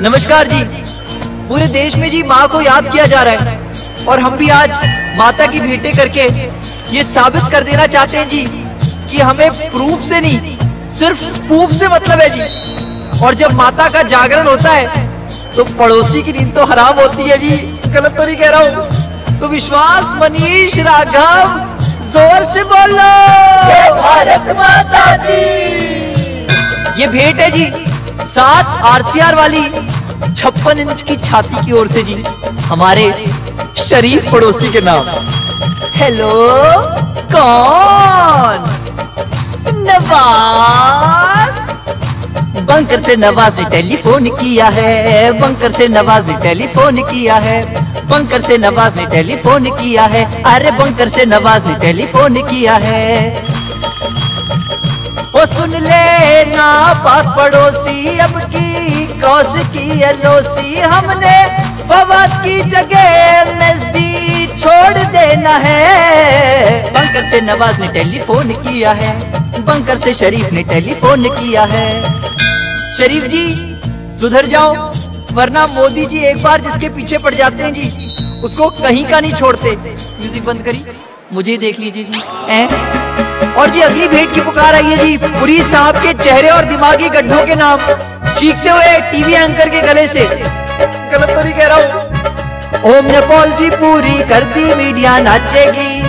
नमस्कार जी। पूरे देश में जी माँ को याद किया जा रहा है और हम भी आज माता की भेंटे करके ये साबित कर देना चाहते हैं जी कि हमें प्रूफ से नहीं सिर्फ स्पूफ से मतलब है जी। और जब माता का जागरण होता है तो पड़ोसी की नींद तो हराम होती है जी, गलत तो नहीं कह रहा हूँ? तो विश्वास मनीष राघव जोर से बोलो जय भारत माता दी। ये भेंट है जी 7 आरसीआर वाली 56 इंच की छाती की ओर से जी हमारे शरीफ पड़ोसी के नाम। हेलो कौन? नवाज। बंकर से नवाज ने टेलीफोन किया है, बंकर से नवाज ने टेलीफोन किया है, बंकर से नवाज ने टेलीफोन किया है, अरे बंकर से नवाज ने टेलीफोन किया है। ओ सुन लेना पाक पड़ोसी, अब की क्रॉस की एलओसी हमने फवाद की जगह मस्ती छोड़ देना है। बंकर से नवाज ने टेलीफोन किया है, बंकर से शरीफ ने टेलीफोन किया है। शरीफ जी सुधर जाओ वरना मोदी जी एक बार जिसके पीछे पड़ जाते हैं जी उसको कहीं का नहीं छोड़ते। म्यूजिक बंद करी, मुझे देख लीजिए जी। और जी अगली भेंट की पुकार आई है जी पुरी साहब के चेहरे और दिमागी गड्ढों के नाम, चीखते हुए टीवी एंकर के गले से, गलत तो नहीं कह रहा हूँ? ओम नेपाल जी पूरी करती मीडिया नाचेगी,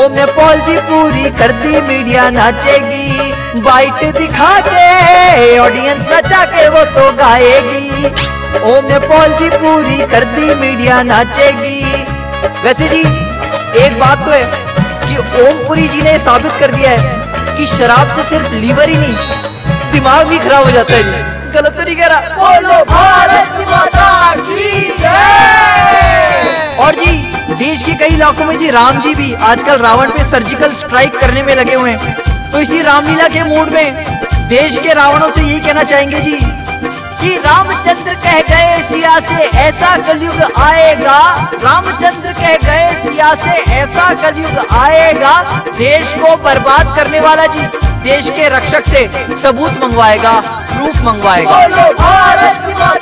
ओम नेपाल जी पूरी करती मीडिया नाचेगी, बाइट दिखा के ऑडियंस नचा के वो तो गाएगी। ओम नेपाल जी पूरी करती मीडिया नाचेगी। वैसे जी एक बात तो है, ओमपुरी जी ने साबित कर दिया है कि शराब से सिर्फ लीवर ही नहीं दिमाग भी खराब हो जाता है। गलत तो नहीं कह रहा? बोलो भारत माता की जय। और जी देश के कई इलाकों में जी राम जी भी आजकल रावण पे सर्जिकल स्ट्राइक करने में लगे हुए हैं, तो इसी रामलीला के मूड में देश के रावणों से यही कहना चाहेंगे जी कि रामचंद्र कह गए सिया से ऐसा कलयुग आएगा, रामचंद्र कह गए सिया से ऐसा कलयुग आएगा, देश को बर्बाद करने वाला जी देश के रक्षक से सबूत मंगवाएगा, प्रूफ मंगवाएगा।